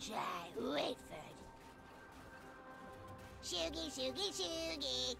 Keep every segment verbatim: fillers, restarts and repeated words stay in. Try Wakeford. Shoogie, shoogie, shoogie.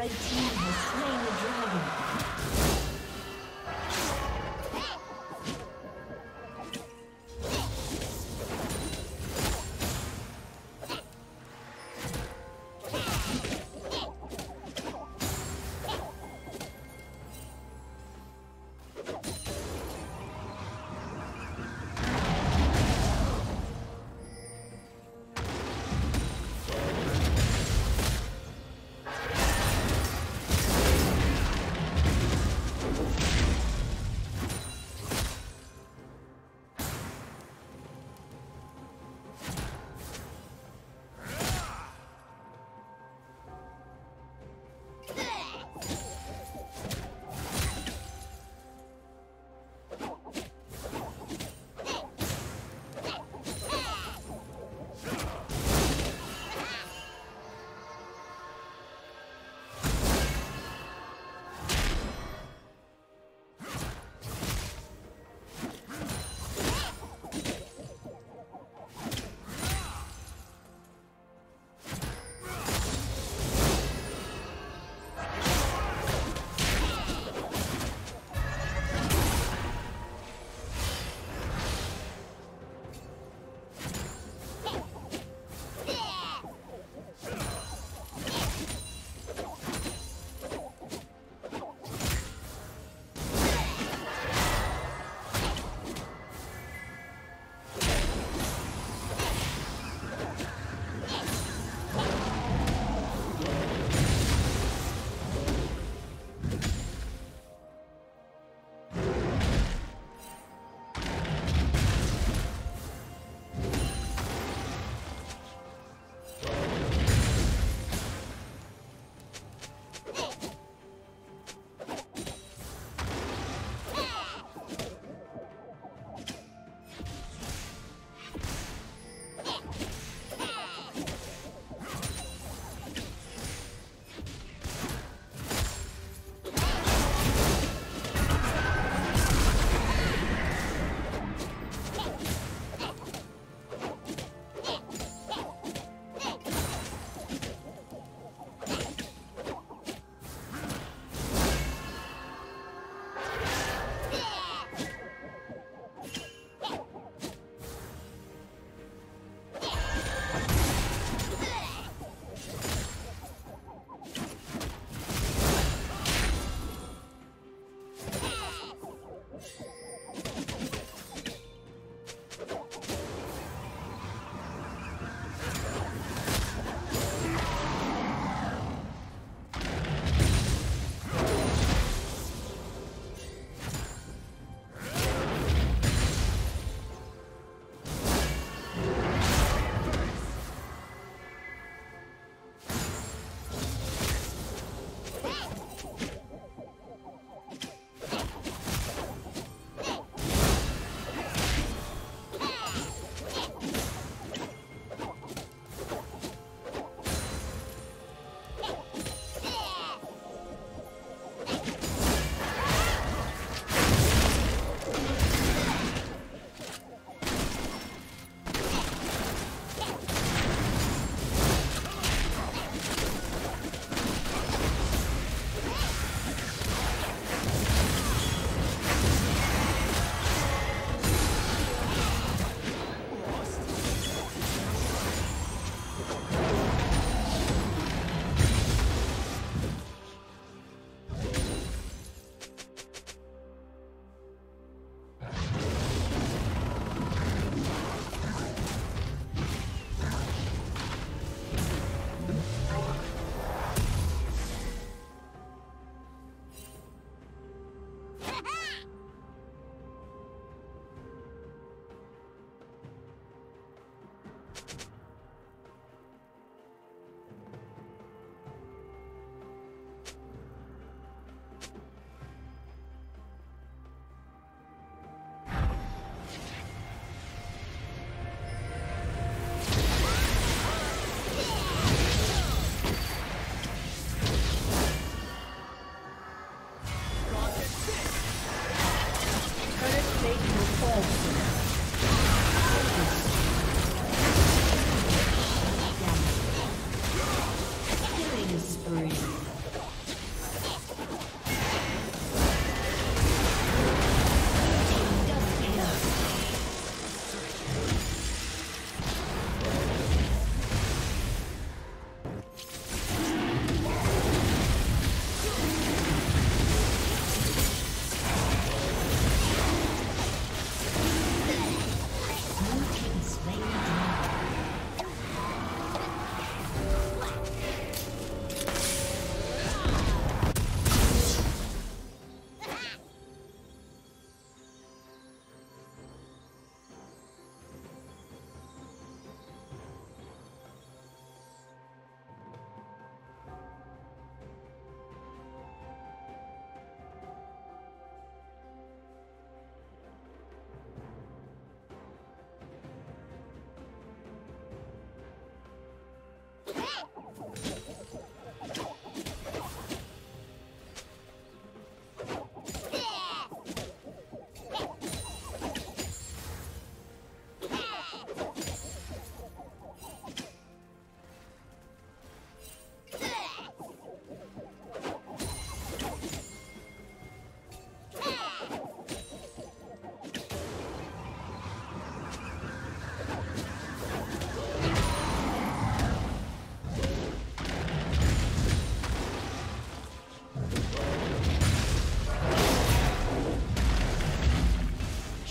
Red team has slain the dragon.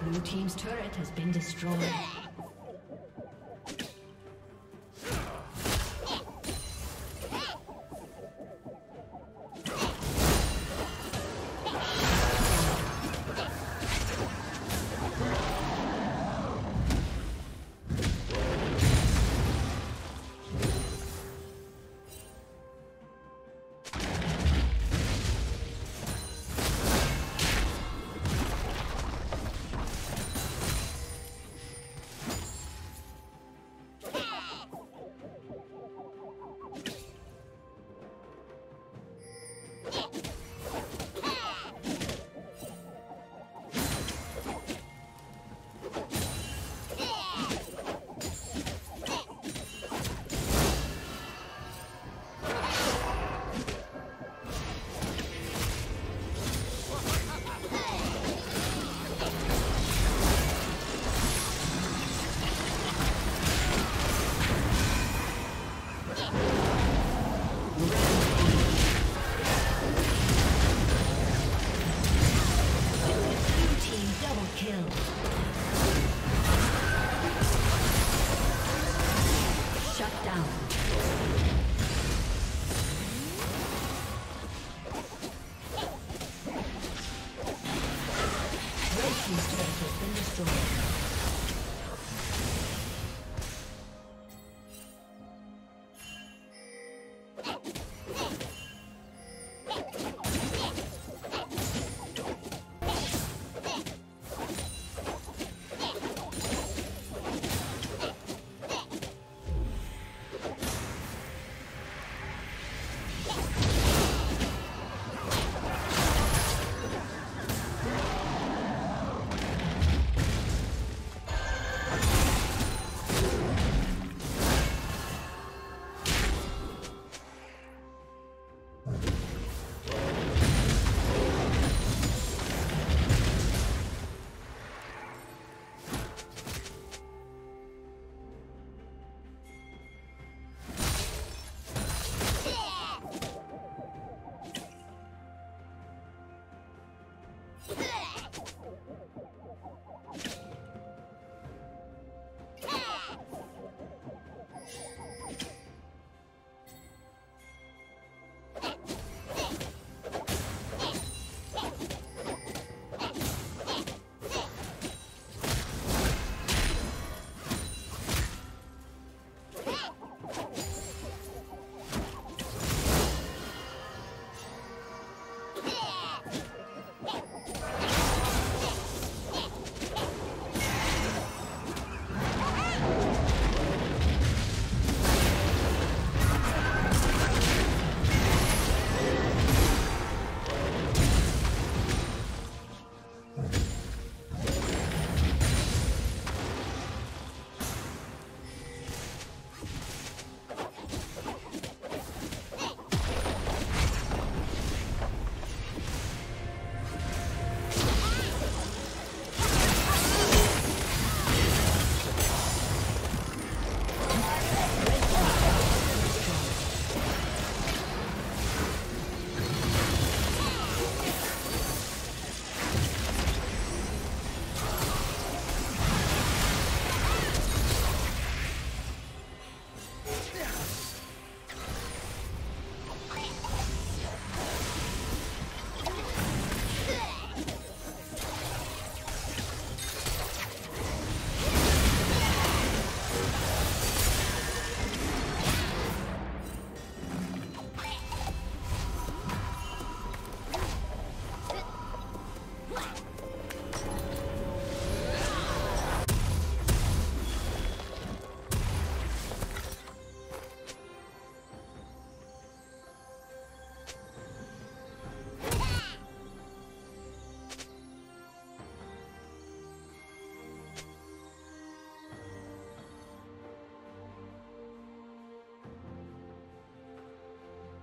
Blue team's turret has been destroyed.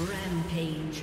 Rampage.